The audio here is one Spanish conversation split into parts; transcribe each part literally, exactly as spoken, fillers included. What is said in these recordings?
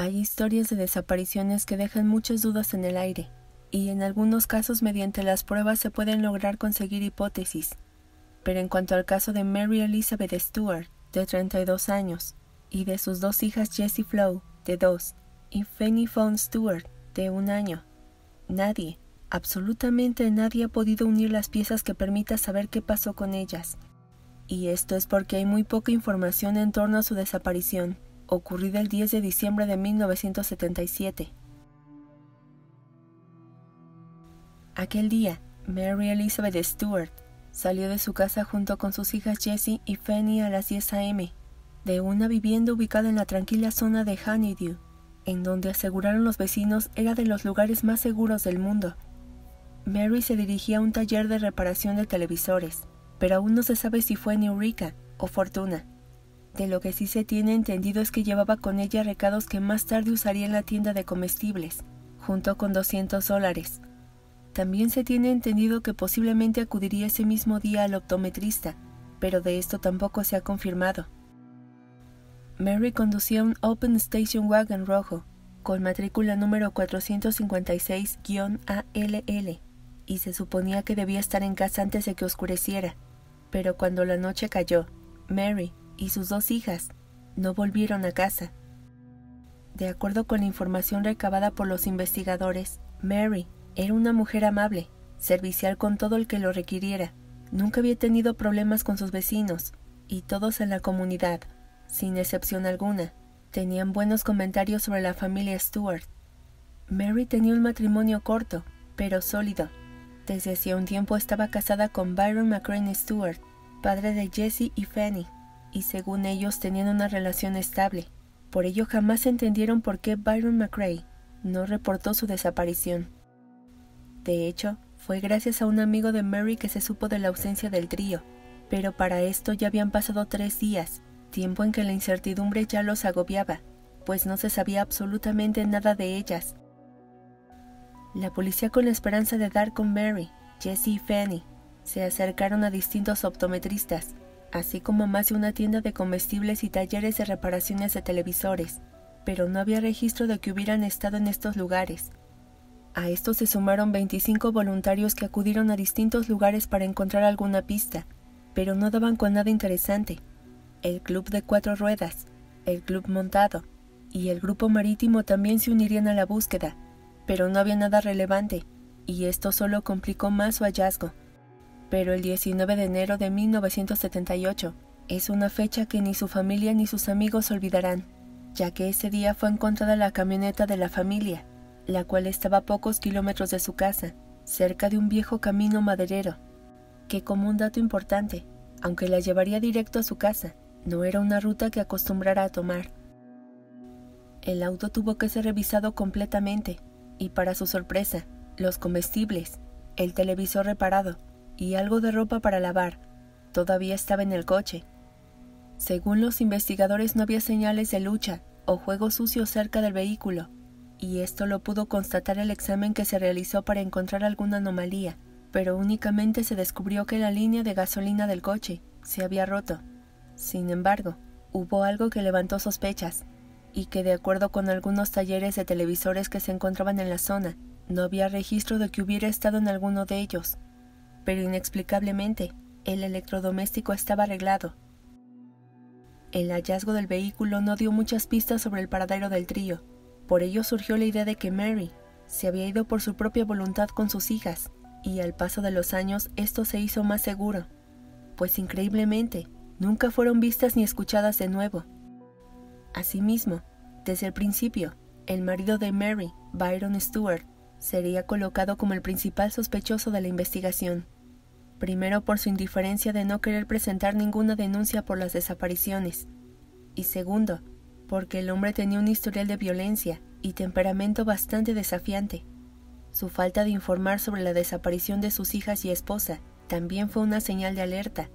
Hay historias de desapariciones que dejan muchas dudas en el aire, y en algunos casos mediante las pruebas se pueden lograr conseguir hipótesis. Pero en cuanto al caso de Mary Elizabeth Stuart, de treinta y dos años, y de sus dos hijas Jessie Flo, de dos, y Fannie Fawn Stuart, de un año, nadie, absolutamente nadie ha podido unir las piezas que permita saber qué pasó con ellas. Y esto es porque hay muy poca información en torno a su desaparición, ocurrida el diez de diciembre de mil novecientos setenta y siete. Aquel día, Mary Elizabeth Stuart salió de su casa junto con sus hijas Jessie y Fannie a las diez a m de una vivienda ubicada en la tranquila zona de Honeydew, en donde aseguraron los vecinos era de los lugares más seguros del mundo. Mary se dirigía a un taller de reparación de televisores, pero aún no se sabe si fue en Eureka o Fortuna. De lo que sí se tiene entendido es que llevaba con ella recados que más tarde usaría en la tienda de comestibles, junto con doscientos dólares. También se tiene entendido que posiblemente acudiría ese mismo día al optometrista, pero de esto tampoco se ha confirmado. Mary conducía un Open Station Wagon rojo, con matrícula número cuatrocientos cincuenta y seis A L L, y se suponía que debía estar en casa antes de que oscureciera, pero cuando la noche cayó, Mary y sus dos hijas no volvieron a casa. De acuerdo con la información recabada por los investigadores, Mary era una mujer amable, servicial con todo el que lo requiriera, nunca había tenido problemas con sus vecinos, y todos en la comunidad, sin excepción alguna, tenían buenos comentarios sobre la familia Stuart. Mary tenía un matrimonio corto, pero sólido. Desde hacía un tiempo estaba casada con Byron McCray Stuart, padre de Jessie y Fannie, y según ellos tenían una relación estable. Por ello jamás entendieron por qué Byron McCray no reportó su desaparición. De hecho, fue gracias a un amigo de Mary que se supo de la ausencia del trío, pero para esto ya habían pasado tres días, tiempo en que la incertidumbre ya los agobiaba, pues no se sabía absolutamente nada de ellas. La policía, con la esperanza de dar con Mary, Jessie y Fannie, se acercaron a distintos optometristas, así como más de una tienda de comestibles y talleres de reparaciones de televisores, pero no había registro de que hubieran estado en estos lugares. A esto se sumaron veinticinco voluntarios que acudieron a distintos lugares para encontrar alguna pista, pero no daban con nada interesante. El club de cuatro ruedas, el club montado y el grupo marítimo también se unirían a la búsqueda, pero no había nada relevante, y esto solo complicó más su hallazgo. Pero el diecinueve de enero de mil novecientos setenta y ocho es una fecha que ni su familia ni sus amigos olvidarán, ya que ese día fue encontrada la camioneta de la familia, la cual estaba a pocos kilómetros de su casa, cerca de un viejo camino maderero, que, como un dato importante, aunque la llevaría directo a su casa, no era una ruta que acostumbrara a tomar. El auto tuvo que ser revisado completamente, y para su sorpresa, los comestibles, el televisor reparado, y algo de ropa para lavar todavía estaba en el coche. Según los investigadores, no había señales de lucha o juego sucio cerca del vehículo, y esto lo pudo constatar el examen que se realizó para encontrar alguna anomalía, pero únicamente se descubrió que la línea de gasolina del coche se había roto. Sin embargo, hubo algo que levantó sospechas, y que, de acuerdo con algunos talleres de televisores que se encontraban en la zona, no había registro de que hubiera estado en alguno de ellos. Pero inexplicablemente, el electrodoméstico estaba arreglado. El hallazgo del vehículo no dio muchas pistas sobre el paradero del trío, por ello surgió la idea de que Mary se había ido por su propia voluntad con sus hijas, y al paso de los años esto se hizo más seguro, pues increíblemente nunca fueron vistas ni escuchadas de nuevo. Asimismo, desde el principio, el marido de Mary, Byron Stuart, sería colocado como el principal sospechoso de la investigación. Primero, por su indiferencia de no querer presentar ninguna denuncia por las desapariciones, y segundo, porque el hombre tenía un historial de violencia y temperamento bastante desafiante. Su falta de informar sobre la desaparición de sus hijas y esposa también fue una señal de alerta.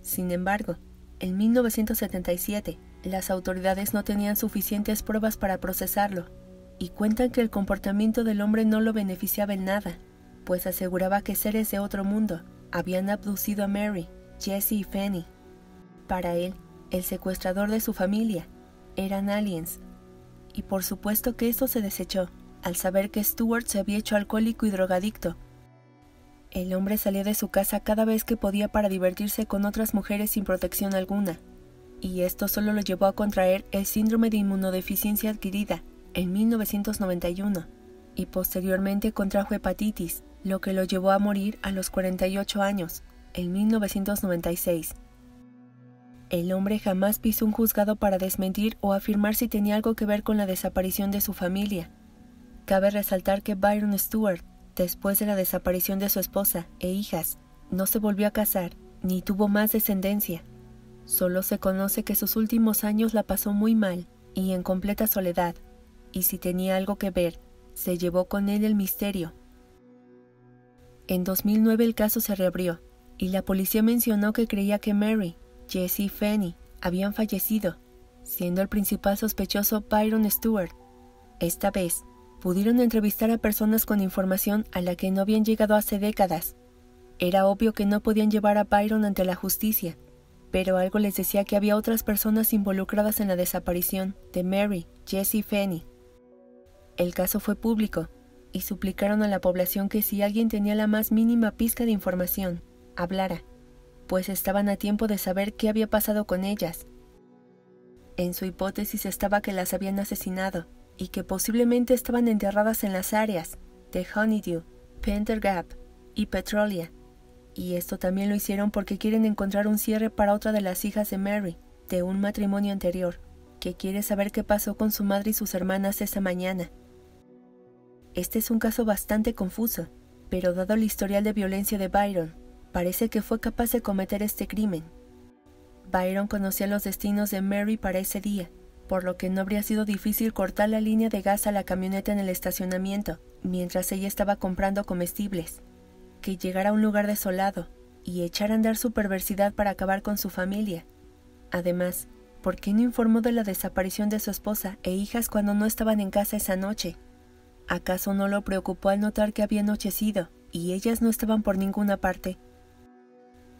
Sin embargo, en mil novecientos setenta y siete, las autoridades no tenían suficientes pruebas para procesarlo, y cuentan que el comportamiento del hombre no lo beneficiaba en nada, pues aseguraba que seres de otro mundo habían abducido a Mary, Jessie y Fannie. Para él, el secuestrador de su familia, eran aliens. y por supuesto que esto se desechó, al saber que Stuart se había hecho alcohólico y drogadicto. El hombre salía de su casa cada vez que podía para divertirse con otras mujeres sin protección alguna, y esto solo lo llevó a contraer el síndrome de inmunodeficiencia adquirida en mil novecientos noventa y uno, y posteriormente contrajo hepatitis, lo que lo llevó a morir a los cuarenta y ocho años, en mil novecientos noventa y seis. El hombre jamás pisó un juzgado para desmentir o afirmar si tenía algo que ver con la desaparición de su familia. Cabe resaltar que Byron Stuart, después de la desaparición de su esposa e hijas, no se volvió a casar ni tuvo más descendencia. Solo se conoce que sus últimos años la pasó muy mal y en completa soledad, y si tenía algo que ver, se llevó con él el misterio. En dos mil nueve el caso se reabrió, y la policía mencionó que creía que Mary, Jessie y Fannie habían fallecido, siendo el principal sospechoso Byron Stuart. Esta vez, pudieron entrevistar a personas con información a la que no habían llegado hace décadas. Era obvio que no podían llevar a Byron ante la justicia, pero algo les decía que había otras personas involucradas en la desaparición de Mary, Jessie y Fannie. El caso fue público, y suplicaron a la población que si alguien tenía la más mínima pizca de información, hablara, pues estaban a tiempo de saber qué había pasado con ellas. En su hipótesis estaba que las habían asesinado, y que posiblemente estaban enterradas en las áreas de Honeydew, Pender Gap y Petrolia, y esto también lo hicieron porque quieren encontrar un cierre para otra de las hijas de Mary, de un matrimonio anterior, que quiere saber qué pasó con su madre y sus hermanas esa mañana. Este es un caso bastante confuso, pero dado el historial de violencia de Byron, parece que fue capaz de cometer este crimen. Byron conocía los destinos de Mary para ese día, por lo que no habría sido difícil cortar la línea de gas a la camioneta en el estacionamiento, mientras ella estaba comprando comestibles, que llegara a un lugar desolado y echar a andar su perversidad para acabar con su familia. Además, ¿por qué no informó de la desaparición de su esposa e hijas cuando no estaban en casa esa noche? ¿Acaso no lo preocupó al notar que había anochecido y ellas no estaban por ninguna parte?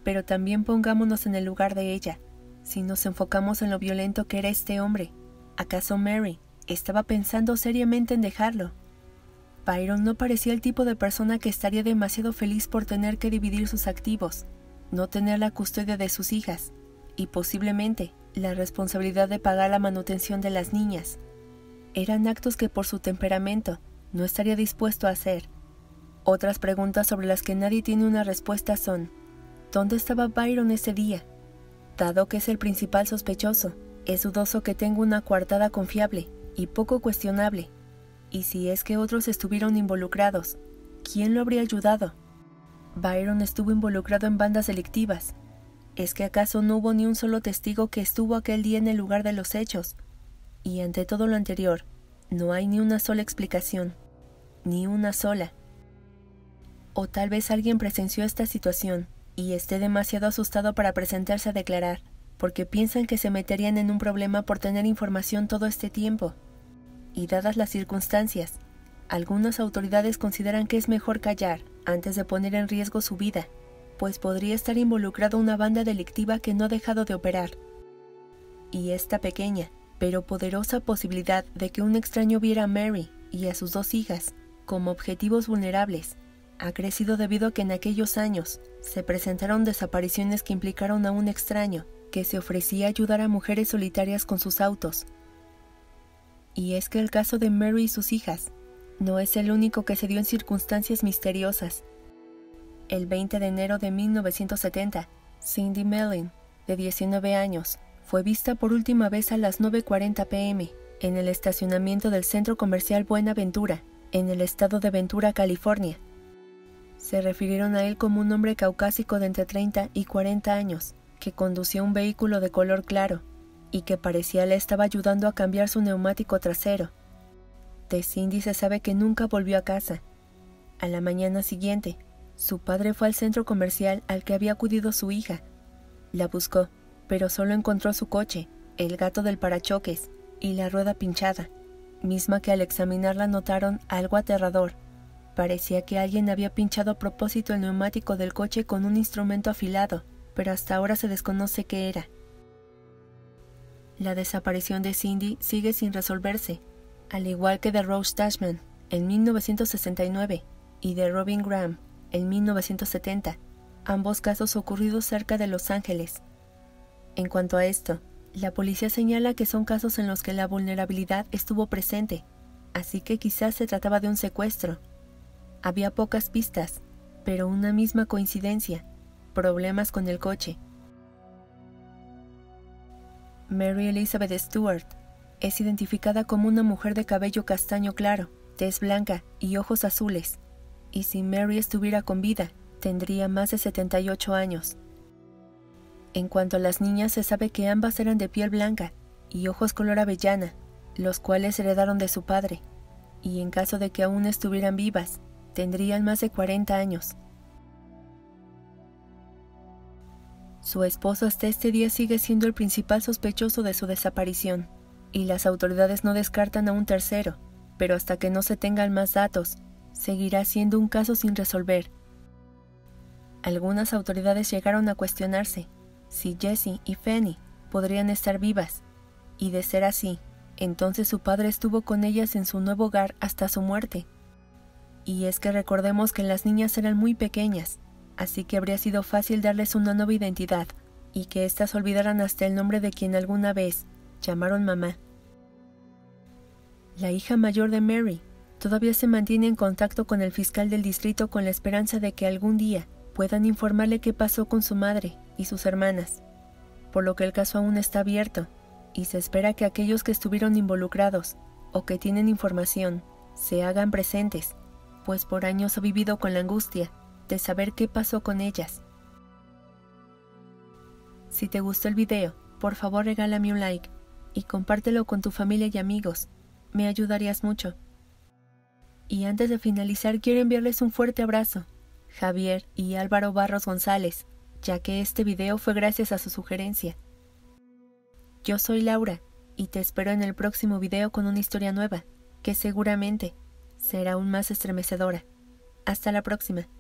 Pero también pongámonos en el lugar de ella. Si nos enfocamos en lo violento que era este hombre, ¿acaso Mary estaba pensando seriamente en dejarlo? Byron no parecía el tipo de persona que estaría demasiado feliz por tener que dividir sus activos, no tener la custodia de sus hijas, y posiblemente la responsabilidad de pagar la manutención de las niñas. Eran actos que por su temperamento no estaría dispuesto a hacer. Otras preguntas sobre las que nadie tiene una respuesta son, ¿dónde estaba Byron ese día? Dado que es el principal sospechoso, es dudoso que tenga una coartada confiable y poco cuestionable. Y si es que otros estuvieron involucrados, ¿quién lo habría ayudado? Byron estuvo involucrado en bandas delictivas. ¿Es que acaso no hubo ni un solo testigo que estuvo aquel día en el lugar de los hechos? Y ante todo lo anterior, no hay ni una sola explicación, ni una sola. O tal vez alguien presenció esta situación y esté demasiado asustado para presentarse a declarar, porque piensan que se meterían en un problema por tener información todo este tiempo. Y dadas las circunstancias, algunas autoridades consideran que es mejor callar antes de poner en riesgo su vida, pues podría estar involucrado una banda delictiva que no ha dejado de operar. Y esta pequeña, pero poderosa posibilidad de que un extraño viera a Mary y a sus dos hijas como objetivos vulnerables, ha crecido debido a que en aquellos años se presentaron desapariciones que implicaron a un extraño que se ofrecía a ayudar a mujeres solitarias con sus autos. Y es que el caso de Mary y sus hijas no es el único que se dio en circunstancias misteriosas. El veinte de enero de mil novecientos setenta, Cindy Mellon, de diecinueve años, fue vista por última vez a las nueve cuarenta p m en el estacionamiento del Centro Comercial Buenaventura, en el estado de Ventura, California. Se refirieron a él como un hombre caucásico de entre treinta y cuarenta años, que conducía un vehículo de color claro, y que parecía le estaba ayudando a cambiar su neumático trasero. De Cindy se sabe que nunca volvió a casa. A la mañana siguiente, su padre fue al centro comercial al que había acudido su hija. La buscó, pero solo encontró su coche, el gato del parachoques, y la rueda pinchada, misma que al examinarla notaron algo aterrador. Parecía que alguien había pinchado a propósito el neumático del coche con un instrumento afilado, pero hasta ahora se desconoce qué era. La desaparición de Cindy sigue sin resolverse, al igual que de Rose Tashman en mil novecientos sesenta y nueve y de Robin Graham en mil novecientos setenta, ambos casos ocurridos cerca de Los Ángeles. En cuanto a esto, la policía señala que son casos en los que la vulnerabilidad estuvo presente, así que quizás se trataba de un secuestro. Había pocas pistas, pero una misma coincidencia: problemas con el coche. Mary Elizabeth Stuart es identificada como una mujer de cabello castaño claro, tez blanca y ojos azules, y si Mary estuviera con vida, tendría más de setenta y ocho años. En cuanto a las niñas, se sabe que ambas eran de piel blanca y ojos color avellana, los cuales heredaron de su padre, y en caso de que aún estuvieran vivas, tendrían más de cuarenta años. Su esposo hasta este día sigue siendo el principal sospechoso de su desaparición, y las autoridades no descartan a un tercero, pero hasta que no se tengan más datos, seguirá siendo un caso sin resolver. Algunas autoridades llegaron a cuestionarse si Jessie y Fanny podrían estar vivas, y de ser así, entonces su padre estuvo con ellas en su nuevo hogar hasta su muerte. Y es que recordemos que las niñas eran muy pequeñas, así que habría sido fácil darles una nueva identidad, y que éstas olvidaran hasta el nombre de quien alguna vez llamaron mamá. La hija mayor de Mary todavía se mantiene en contacto con el fiscal del distrito con la esperanza de que algún día puedan informarle qué pasó con su madre y sus hermanas, por lo que el caso aún está abierto, y se espera que aquellos que estuvieron involucrados o que tienen información se hagan presentes, pues por años ha vivido con la angustia de saber qué pasó con ellas. Si te gustó el video, por favor regálame un like y compártelo con tu familia y amigos, me ayudarías mucho. Y antes de finalizar, quiero enviarles un fuerte abrazo, Javier y Álvaro Barros González, ya que este video fue gracias a su sugerencia. Yo soy Laura, y te espero en el próximo video con una historia nueva, que seguramente será aún más estremecedora. Hasta la próxima.